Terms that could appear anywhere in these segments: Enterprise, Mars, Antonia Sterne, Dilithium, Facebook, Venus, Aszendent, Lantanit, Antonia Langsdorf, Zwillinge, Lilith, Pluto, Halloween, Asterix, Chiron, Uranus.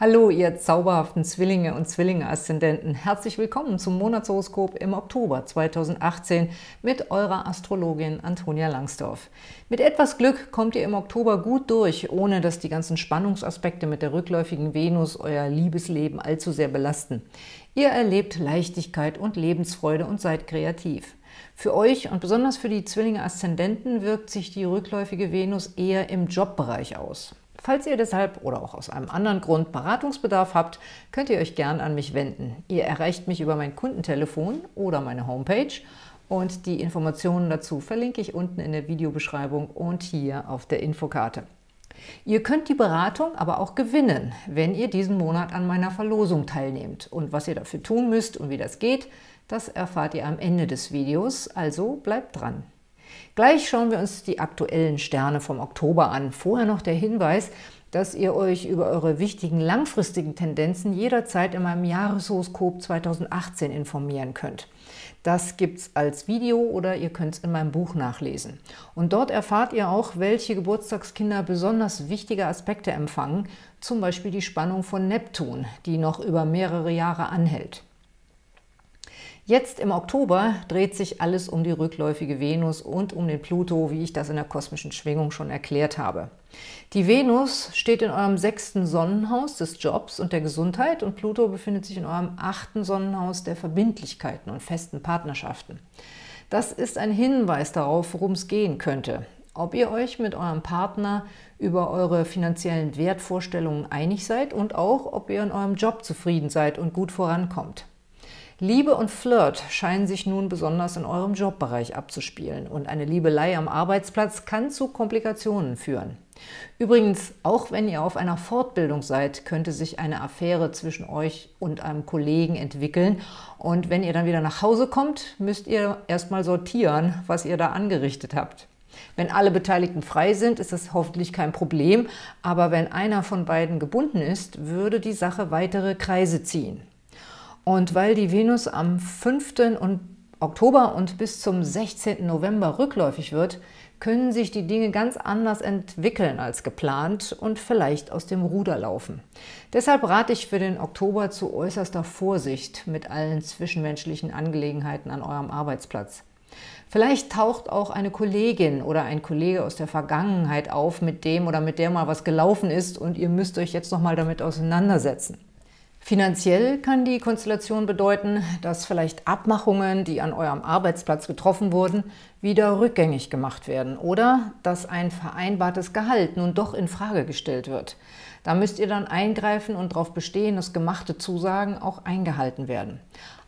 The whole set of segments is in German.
Hallo, ihr zauberhaften Zwillinge und Zwillinge-Aszendenten. Herzlich willkommen zum Monatshoroskop im Oktober 2018 mit eurer Astrologin Antonia Langsdorf. Mit etwas Glück kommt ihr im Oktober gut durch, ohne dass die ganzen Spannungsaspekte mit der rückläufigen Venus euer Liebesleben allzu sehr belasten. Ihr erlebt Leichtigkeit und Lebensfreude und seid kreativ. Für euch und besonders für die Zwillinge-Aszendenten wirkt sich die rückläufige Venus eher im Jobbereich aus. Falls ihr deshalb oder auch aus einem anderen Grund Beratungsbedarf habt, könnt ihr euch gern an mich wenden. Ihr erreicht mich über mein Kundentelefon oder meine Homepage und die Informationen dazu verlinke ich unten in der Videobeschreibung und hier auf der Infokarte. Ihr könnt die Beratung aber auch gewinnen, wenn ihr diesen Monat an meiner Verlosung teilnehmt. Und was ihr dafür tun müsst und wie das geht, das erfahrt ihr am Ende des Videos, also bleibt dran! Gleich schauen wir uns die aktuellen Sterne vom Oktober an. Vorher noch der Hinweis, dass ihr euch über eure wichtigen langfristigen Tendenzen jederzeit in meinem Jahreshoroskop 2018 informieren könnt. Das gibt's als Video oder ihr könnt es in meinem Buch nachlesen. Und dort erfahrt ihr auch, welche Geburtstagskinder besonders wichtige Aspekte empfangen, zum Beispiel die Spannung von Neptun, die noch über mehrere Jahre anhält. Jetzt im Oktober dreht sich alles um die rückläufige Venus und um den Pluto, wie ich das in der kosmischen Schwingung schon erklärt habe. Die Venus steht in eurem 6. Sonnenhaus des Jobs und der Gesundheit und Pluto befindet sich in eurem 8. Sonnenhaus der Verbindlichkeiten und festen Partnerschaften. Das ist ein Hinweis darauf, worum es gehen könnte. Ob ihr euch mit eurem Partner über eure finanziellen Wertvorstellungen einig seid und auch, ob ihr in eurem Job zufrieden seid und gut vorankommt. Liebe und Flirt scheinen sich nun besonders in eurem Jobbereich abzuspielen und eine Liebelei am Arbeitsplatz kann zu Komplikationen führen. Übrigens, auch wenn ihr auf einer Fortbildung seid, könnte sich eine Affäre zwischen euch und einem Kollegen entwickeln und wenn ihr dann wieder nach Hause kommt, müsst ihr erstmal sortieren, was ihr da angerichtet habt. Wenn alle Beteiligten frei sind, ist das hoffentlich kein Problem, aber wenn einer von beiden gebunden ist, würde die Sache weitere Kreise ziehen. Und weil die Venus am 5. Oktober und bis zum 16. November rückläufig wird, können sich die Dinge ganz anders entwickeln als geplant und vielleicht aus dem Ruder laufen. Deshalb rate ich für den Oktober zu äußerster Vorsicht mit allen zwischenmenschlichen Angelegenheiten an eurem Arbeitsplatz. Vielleicht taucht auch eine Kollegin oder ein Kollege aus der Vergangenheit auf, mit dem oder mit der mal was gelaufen ist und ihr müsst euch jetzt nochmal damit auseinandersetzen. Finanziell kann die Konstellation bedeuten, dass vielleicht Abmachungen, die an eurem Arbeitsplatz getroffen wurden, wieder rückgängig gemacht werden oder dass ein vereinbartes Gehalt nun doch in Frage gestellt wird. Da müsst ihr dann eingreifen und darauf bestehen, dass gemachte Zusagen auch eingehalten werden.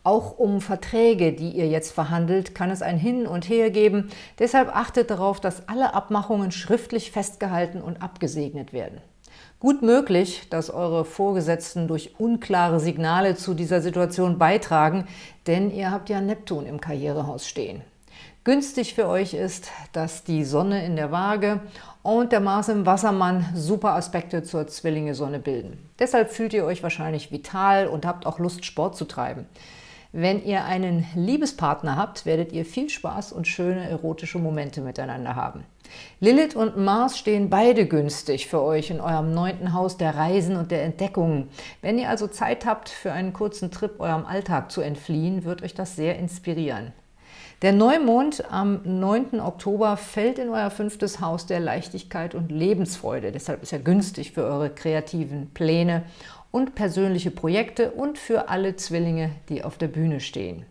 Auch um Verträge, die ihr jetzt verhandelt, kann es ein Hin und Her geben. Deshalb achtet darauf, dass alle Abmachungen schriftlich festgehalten und abgesegnet werden. Gut möglich, dass eure Vorgesetzten durch unklare Signale zu dieser Situation beitragen, denn ihr habt ja Neptun im Karrierehaus stehen. Günstig für euch ist, dass die Sonne in der Waage und der Mars im Wassermann super Aspekte zur Zwillinge-Sonne bilden. Deshalb fühlt ihr euch wahrscheinlich vital und habt auch Lust, Sport zu treiben. Wenn ihr einen Liebespartner habt, werdet ihr viel Spaß und schöne erotische Momente miteinander haben. Lilith und Mars stehen beide günstig für euch in eurem 9. Haus der Reisen und der Entdeckungen. Wenn ihr also Zeit habt, für einen kurzen Trip eurem Alltag zu entfliehen, wird euch das sehr inspirieren. Der Neumond am 9. Oktober fällt in euer 5. Haus der Leichtigkeit und Lebensfreude. Deshalb ist er günstig für eure kreativen Pläne und persönliche Projekte und für alle Zwillinge, die auf der Bühne stehen.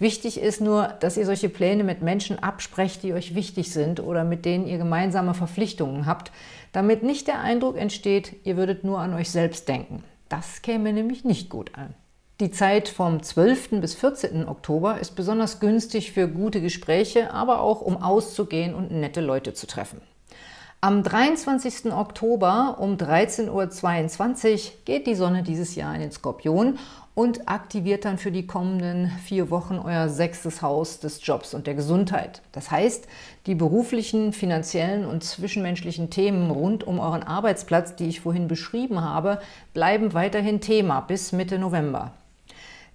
Wichtig ist nur, dass ihr solche Pläne mit Menschen absprecht, die euch wichtig sind oder mit denen ihr gemeinsame Verpflichtungen habt, damit nicht der Eindruck entsteht, ihr würdet nur an euch selbst denken. Das käme nämlich nicht gut an. Die Zeit vom 12. bis 14. Oktober ist besonders günstig für gute Gespräche, aber auch um auszugehen und nette Leute zu treffen. Am 23. Oktober um 13:22 Uhr geht die Sonne dieses Jahr in den Skorpion und aktiviert dann für die kommenden 4 Wochen euer 6. Haus des Jobs und der Gesundheit. Das heißt, die beruflichen, finanziellen und zwischenmenschlichen Themen rund um euren Arbeitsplatz, die ich vorhin beschrieben habe, bleiben weiterhin Thema bis Mitte November.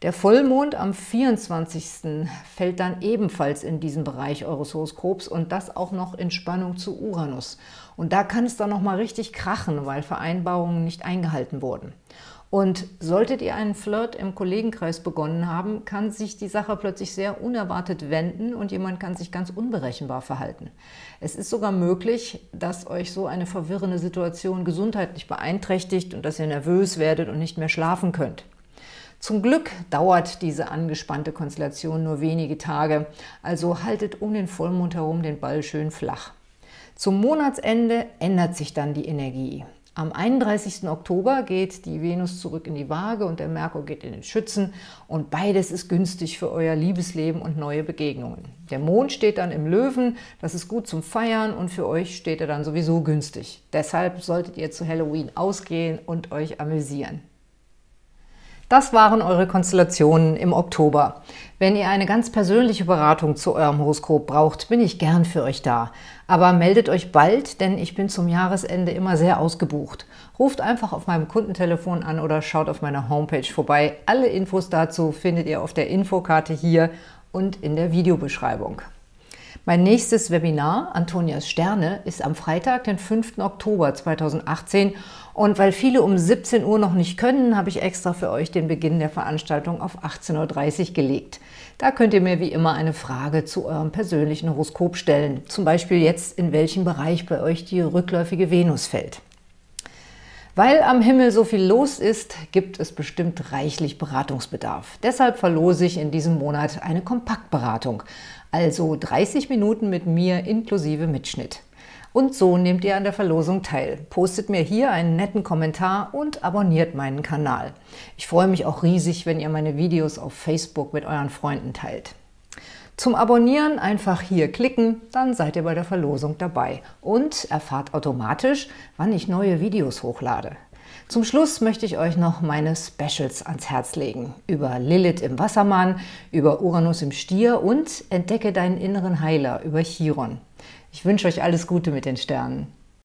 Der Vollmond am 24. fällt dann ebenfalls in diesen Bereich eures Horoskops und das auch noch in Spannung zu Uranus. Und da kann es dann nochmal richtig krachen, weil Vereinbarungen nicht eingehalten wurden. Und solltet ihr einen Flirt im Kollegenkreis begonnen haben, kann sich die Sache plötzlich sehr unerwartet wenden und jemand kann sich ganz unberechenbar verhalten. Es ist sogar möglich, dass euch so eine verwirrende Situation gesundheitlich beeinträchtigt und dass ihr nervös werdet und nicht mehr schlafen könnt. Zum Glück dauert diese angespannte Konstellation nur wenige Tage, also haltet um den Vollmond herum den Ball schön flach. Zum Monatsende ändert sich dann die Energie. Am 31. Oktober geht die Venus zurück in die Waage und der Merkur geht in den Schützen und beides ist günstig für euer Liebesleben und neue Begegnungen. Der Mond steht dann im Löwen, das ist gut zum Feiern und für euch steht er dann sowieso günstig. Deshalb solltet ihr zu Halloween ausgehen und euch amüsieren. Das waren eure Konstellationen im Oktober. Wenn ihr eine ganz persönliche Beratung zu eurem Horoskop braucht, bin ich gern für euch da. Aber meldet euch bald, denn ich bin zum Jahresende immer sehr ausgebucht. Ruft einfach auf meinem Kundentelefon an oder schaut auf meiner Homepage vorbei. Alle Infos dazu findet ihr auf der Infokarte hier und in der Videobeschreibung. Mein nächstes Webinar, Antonias Sterne, ist am Freitag, den 5. Oktober 2018. Und weil viele um 17 Uhr noch nicht können, habe ich extra für euch den Beginn der Veranstaltung auf 18:30 Uhr gelegt. Da könnt ihr mir wie immer eine Frage zu eurem persönlichen Horoskop stellen. Zum Beispiel jetzt, in welchem Bereich bei euch die rückläufige Venus fällt. Weil am Himmel so viel los ist, gibt es bestimmt reichlich Beratungsbedarf. Deshalb verlose ich in diesem Monat eine Kompaktberatung, also 30 Minuten mit mir inklusive Mitschnitt. Und so nehmt ihr an der Verlosung teil. Postet mir hier einen netten Kommentar und abonniert meinen Kanal. Ich freue mich auch riesig, wenn ihr meine Videos auf Facebook mit euren Freunden teilt. Zum Abonnieren einfach hier klicken, dann seid ihr bei der Verlosung dabei und erfahrt automatisch, wann ich neue Videos hochlade. Zum Schluss möchte ich euch noch meine Specials ans Herz legen. Über Lilith im Wassermann, über Uranus im Stier und Entdecke deinen inneren Heiler über Chiron. Ich wünsche euch alles Gute mit den Sternen.